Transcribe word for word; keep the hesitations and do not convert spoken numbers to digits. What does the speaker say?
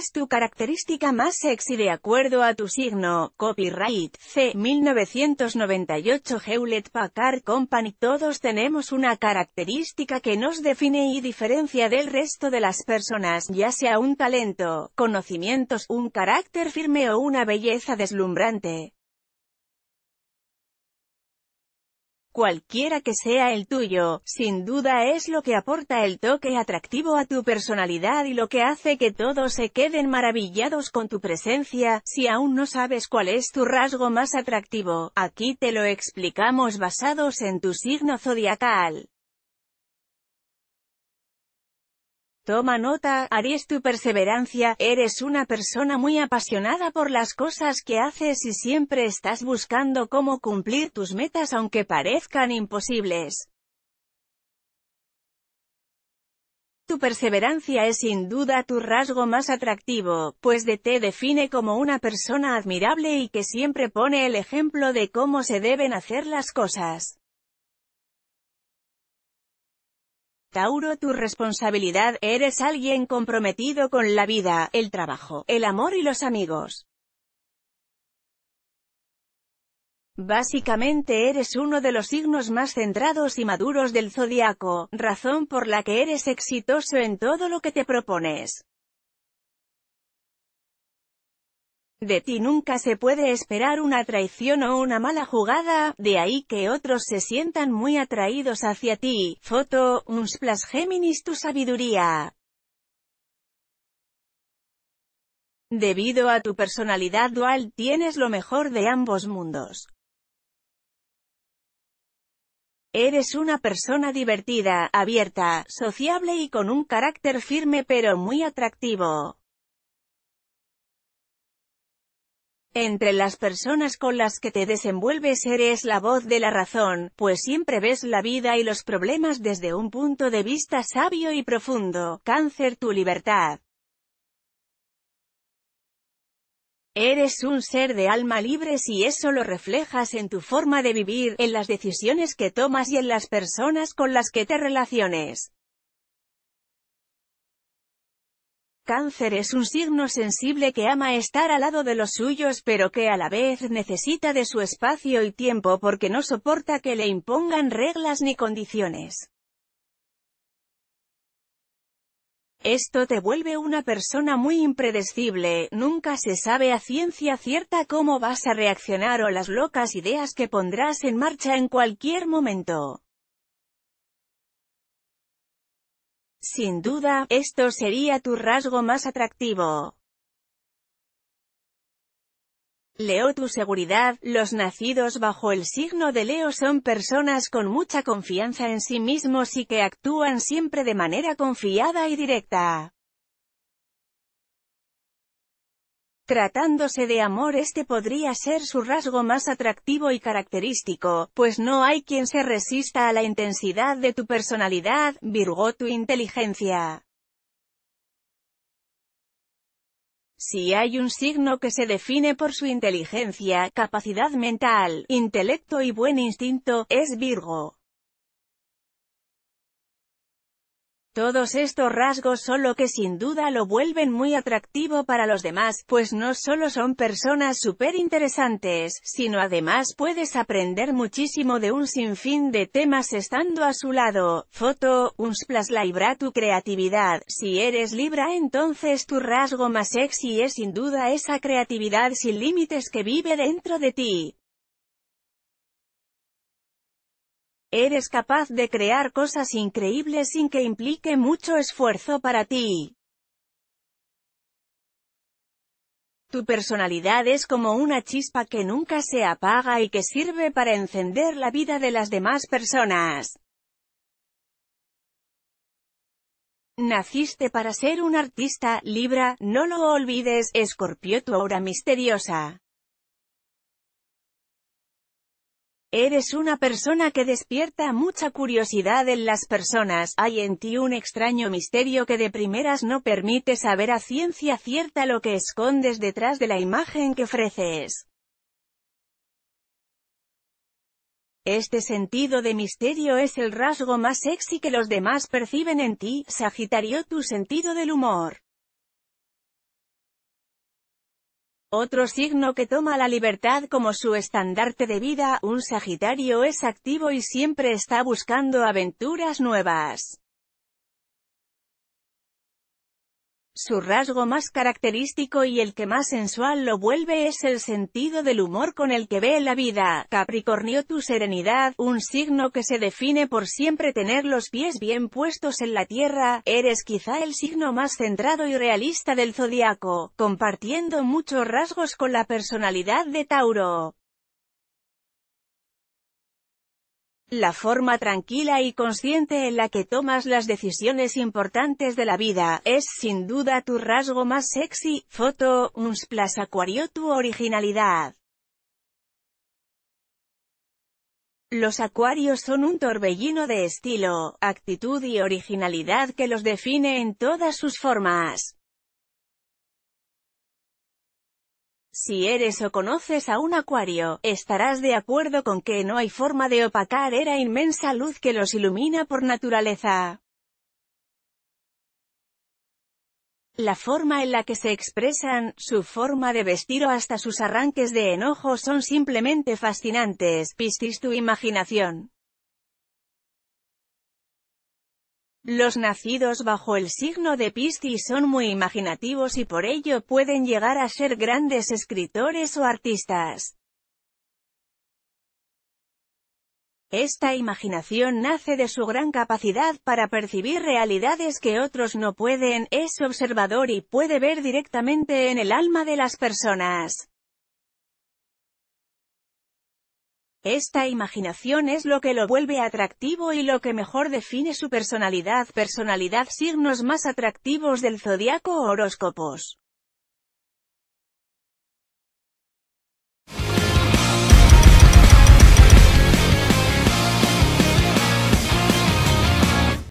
es tu característica más sexy de acuerdo a tu signo? Copyright, C. mil novecientos noventa y ocho Hewlett-Packard Company. Todos tenemos una característica que nos define y diferencia del resto de las personas, ya sea un talento, conocimientos, un carácter firme o una belleza deslumbrante. Cualquiera que sea el tuyo, sin duda es lo que aporta el toque atractivo a tu personalidad y lo que hace que todos se queden maravillados con tu presencia. Si aún no sabes cuál es tu rasgo más atractivo, aquí te lo explicamos basados en tu signo zodiacal. Toma nota, Aries. Tu perseverancia, eres una persona muy apasionada por las cosas que haces y siempre estás buscando cómo cumplir tus metas aunque parezcan imposibles. Tu perseverancia es sin duda tu rasgo más atractivo, pues de te define como una persona admirable y que siempre pone el ejemplo de cómo se deben hacer las cosas. Tauro. Tu responsabilidad, eres alguien comprometido con la vida, el trabajo, el amor y los amigos. Básicamente eres uno de los signos más centrados y maduros del zodiaco, razón por la que eres exitoso en todo lo que te propones. De ti nunca se puede esperar una traición o una mala jugada, de ahí que otros se sientan muy atraídos hacia ti. Foto, un splash. Géminis. Tu sabiduría. Debido a tu personalidad dual, tienes lo mejor de ambos mundos. Eres una persona divertida, abierta, sociable y con un carácter firme pero muy atractivo. Entre las personas con las que te desenvuelves eres la voz de la razón, pues siempre ves la vida y los problemas desde un punto de vista sabio y profundo. Cáncer. Tu libertad. Eres un ser de alma libre si eso lo reflejas en tu forma de vivir, en las decisiones que tomas y en las personas con las que te relaciones. Cáncer es un signo sensible que ama estar al lado de los suyos pero que a la vez necesita de su espacio y tiempo porque no soporta que le impongan reglas ni condiciones. Esto te vuelve una persona muy impredecible, nunca se sabe a ciencia cierta cómo vas a reaccionar o las locas ideas que pondrás en marcha en cualquier momento. Sin duda, esto sería tu rasgo más atractivo. Leo. Tu seguridad. Los nacidos bajo el signo de Leo son personas con mucha confianza en sí mismos y que actúan siempre de manera confiada y directa. Tratándose de amor, este podría ser su rasgo más atractivo y característico, pues no hay quien se resista a la intensidad de tu personalidad. Virgo. Tu inteligencia. Si hay un signo que se define por su inteligencia, capacidad mental, intelecto y buen instinto, es Virgo. Todos estos rasgos son lo que sin duda lo vuelven muy atractivo para los demás, pues no solo son personas súper interesantes, sino además puedes aprender muchísimo de un sinfín de temas estando a su lado. Foto, un splash. Libra. Tu creatividad. Si eres Libra, entonces tu rasgo más sexy es sin duda esa creatividad sin límites que vive dentro de ti. Eres capaz de crear cosas increíbles sin que implique mucho esfuerzo para ti. Tu personalidad es como una chispa que nunca se apaga y que sirve para encender la vida de las demás personas. Naciste para ser un artista, Libra, no lo olvides. Escorpio. Tu aura misteriosa. Eres una persona que despierta mucha curiosidad en las personas. Hay en ti un extraño misterio que de primeras no permite saber a ciencia cierta lo que escondes detrás de la imagen que ofreces. Este sentido de misterio es el rasgo más sexy que los demás perciben en ti. Sagitario. Tu sentido del humor. Otro signo que toma la libertad como su estandarte de vida, un Sagitario es activo y siempre está buscando aventuras nuevas. Su rasgo más característico y el que más sensual lo vuelve es el sentido del humor con el que ve la vida. Capricornio, tu serenidad, un signo que se define por siempre tener los pies bien puestos en la tierra, eres quizá el signo más centrado y realista del zodiaco, compartiendo muchos rasgos con la personalidad de Tauro. La forma tranquila y consciente en la que tomas las decisiones importantes de la vida es sin duda tu rasgo más sexy. Foto, un Splash Acuario, tu originalidad. Los acuarios son un torbellino de estilo, actitud y originalidad que los define en todas sus formas. Si eres o conoces a un acuario, estarás de acuerdo con que no hay forma de opacar esa inmensa luz que los ilumina por naturaleza. La forma en la que se expresan, su forma de vestir o hasta sus arranques de enojo son simplemente fascinantes. Piscis, tu imaginación. Los nacidos bajo el signo de Piscis son muy imaginativos y por ello pueden llegar a ser grandes escritores o artistas. Esta imaginación nace de su gran capacidad para percibir realidades que otros no pueden, es observador y puede ver directamente en el alma de las personas. Esta imaginación es lo que lo vuelve atractivo y lo que mejor define su personalidad. Personalidad. Signos más atractivos del zodiaco. Horóscopos.